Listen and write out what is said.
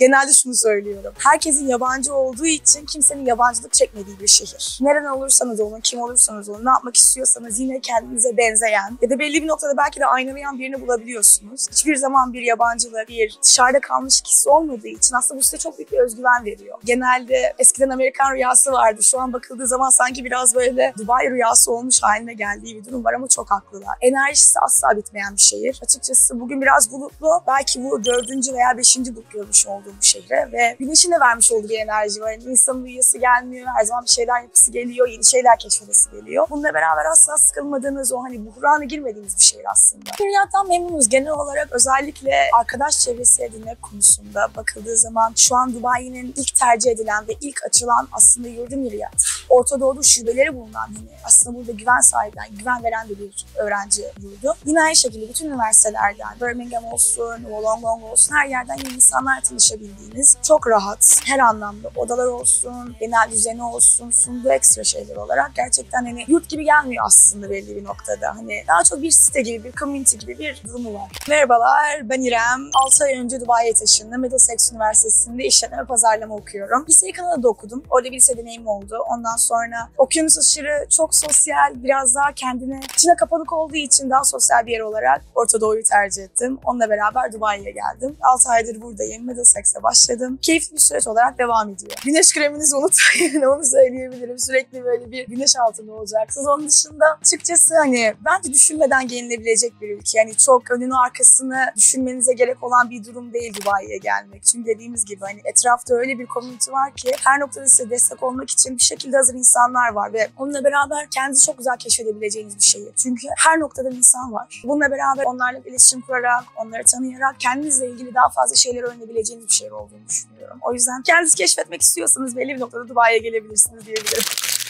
Genelde şunu söylüyorum, herkesin yabancı olduğu için kimsenin yabancılık çekmediği bir şehir. Nereden olursanız olun, kim olursanız olun, ne yapmak istiyorsanız yine kendinize benzeyen ya da belli bir noktada belki de aynalayan birini bulabiliyorsunuz. Hiçbir zaman bir yabancılık, bir dışarıda kalmış kişi olmadığı için aslında bu size çok büyük bir özgüven veriyor. Genelde eskiden Amerikan rüyası vardı, şu an bakıldığı zaman sanki biraz böyle Dubai rüyası olmuş haline geldiği bir durum var ama çok haklılar. Enerjisi asla bitmeyen bir şehir. Açıkçası bugün biraz bulutlu, belki bu 4. veya 5. bulut görmüş oldu bu şehre ve güneşin de vermiş olduğu bir enerji var. Yani insanın uyuyası gelmiyor, her zaman bir şeyler yapısı geliyor, yeni şeyler keşfedesi geliyor. Bununla beraber asla sıkılmadığınız, o hani buhrana girmediğiniz bir şehir aslında. Myriad'dan memnunuz. Genel olarak özellikle arkadaş çevresi edinmek konusunda bakıldığı zaman şu an Dubai'nin ilk tercih edilen ve ilk açılan aslında yurdu Myriad. Orta Doğu'da şubeleri bulunan yine aslında burada güven sahibinden, güven veren de bir öğrenci yurdu. Yine aynı şekilde bütün üniversitelerden, Birmingham olsun, Wollongong olsun her yerden yine insanlar tanışabildiğiniz, çok rahat, her anlamda odalar olsun, genel düzeni olsun, sunduğu ekstra şeyler olarak gerçekten hani yurt gibi gelmiyor aslında belli bir noktada. Hani daha çok bir site gibi, bir community gibi bir durumu var. Merhabalar, ben İrem. 6 ay önce Dubai'ye taşındım. Middlesex Üniversitesi'nde işletme pazarlama okuyorum. Liseyi Kanada'da okudum. Orada bir lise deneyim oldu. Ondan sonra okyanus aşırı çok sosyal, biraz daha kendine içine kapanık olduğu için daha sosyal bir yer olarak Orta Doğu'yu tercih ettim. Onunla beraber Dubai'ye geldim. 6 aydır buradayım. Middlesex'e başladım. Keyifli bir süreç olarak devam ediyor. Güneş kreminizi unutmayın. Onu söyleyebilirim. Sürekli böyle bir güneş altında olacaksınız. Onun dışında açıkçası hani bence düşünmeden gelinebilecek bir ülke. Yani çok önünü arkasını düşünmenize gerek olan bir durum değil Dubai'ye gelmek. Çünkü dediğimiz gibi hani etrafta öyle bir community var ki her noktada size destek olmak için bir şekilde hazır insanlar var ve onunla beraber kendinizi çok güzel keşfedebileceğiniz bir şehir. Çünkü her noktada insan var. Bununla beraber onlarla iletişim kurarak, onları tanıyarak kendinizle ilgili daha fazla şeyler öğrenebileceğiniz bir şehir olduğunu düşünüyorum. O yüzden kendinizi keşfetmek istiyorsanız belli bir noktada Dubai'ye gelebilirsiniz diyebilirim.